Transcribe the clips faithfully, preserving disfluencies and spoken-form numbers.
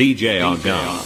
D J Argyle.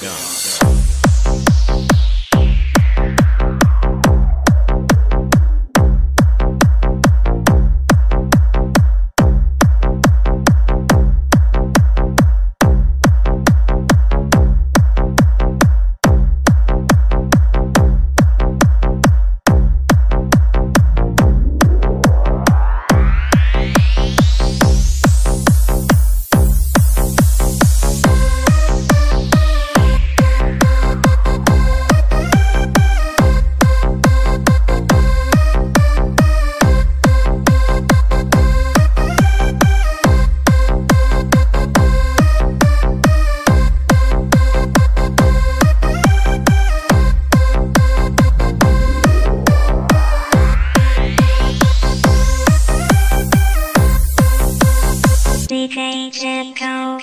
D J Jimco.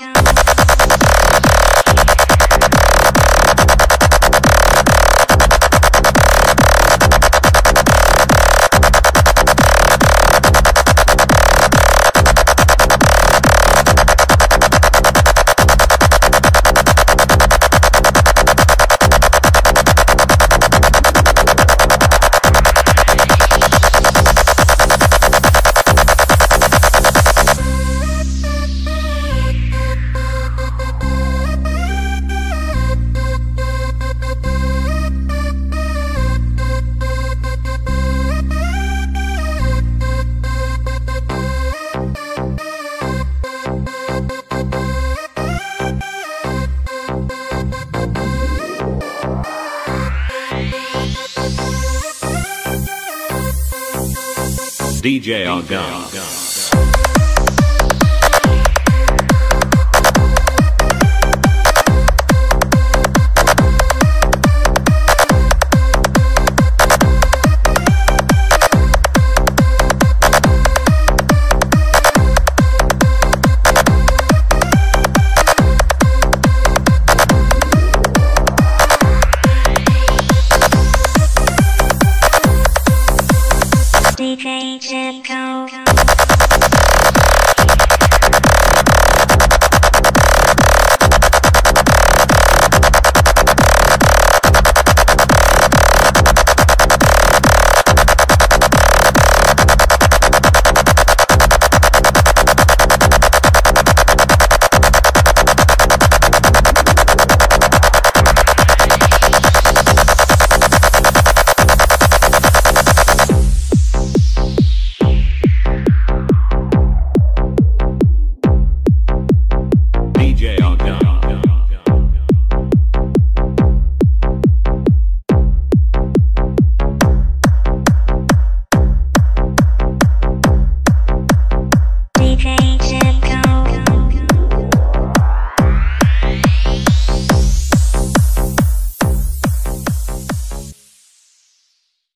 D J Argyle.